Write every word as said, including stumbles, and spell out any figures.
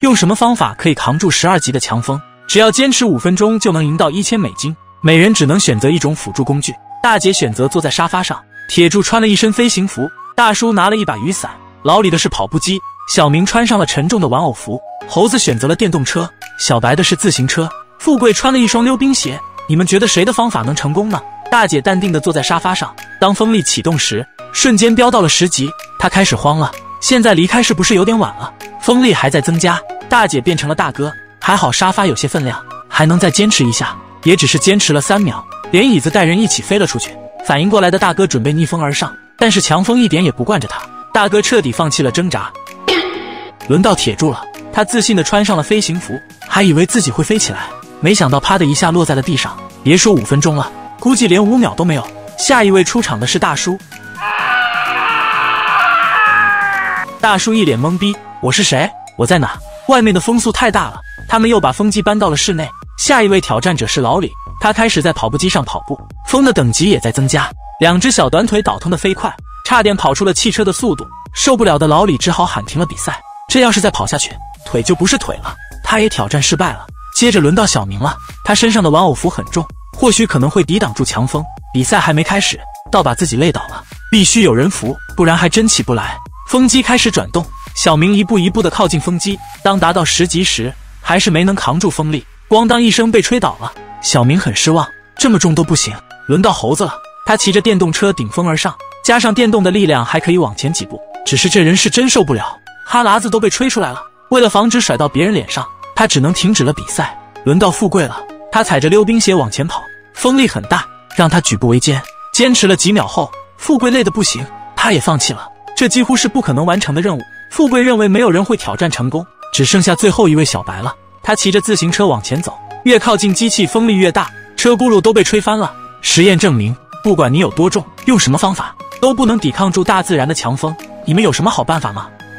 用什么方法可以扛住十二级的强风？只要坚持五分钟就能赢到一千美金。每人只能选择一种辅助工具。大姐选择坐在沙发上，铁柱穿了一身飞行服，大叔拿了一把雨伞，老李的是跑步机，小明穿上了沉重的玩偶服，猴子选择了电动车，小白的是自行车，富贵穿了一双溜冰鞋。你们觉得谁的方法能成功呢？大姐淡定地坐在沙发上，当风力启动时，瞬间飙到了十级，她开始慌了。现在离开是不是有点晚了？风力还在增加，大姐变成了大哥。还好沙发有些分量，还能再坚持一下。也只是坚持了三秒，连椅子带人一起飞了出去。反应过来的大哥准备逆风而上，但是强风一点也不惯着他。大哥彻底放弃了挣扎。轮到铁柱了，他自信地穿上了飞行服，还以为自己会飞起来，没想到啪的一下落在了地上。别说五分钟了，估计连五秒都没有。下一位出场的是大叔。大叔一脸懵逼，我是谁？我在哪？外面的风速太大了，他们又把风机搬到了室内。下一位挑战者是老李，他开始在跑步机上跑步，风的等级也在增加，两只小短腿倒腾的飞快，差点跑出了汽车的速度。受不了的老李只好喊停了比赛，这要是再跑下去，腿就不是腿了。他也挑战失败了。接着轮到小明了，他身上的玩偶服很重，或许可能会抵挡住强风。比赛还没开始，倒把自己累倒了，必须有人扶，不然还真起不来。风机开始转动，小明一步一步的靠近风机，当达到十级时，还是没能扛住风力，咣当一声被吹倒了。小明很失望，这么重都不行。轮到猴子了，他骑着电动车顶风而上，加上电动的力量还可以往前几步，只是这人是真受不了，哈喇子都被吹出来了。为了防止甩到别人脸上，他只能停止了比赛。轮到富贵了，他踩着溜冰鞋往前跑，风力很大，让他举步维艰。坚持了几秒后，富贵累得不行，他也放弃了。这几乎是不可能完成的任务。富贵认为没有人会挑战成功，只剩下最后一位小白了。他骑着自行车往前走，越靠近机器风力越大，车轱辘都被吹翻了。实验证明，不管你有多重，用什么方法，都不能抵抗住大自然的强风。你们有什么好办法吗？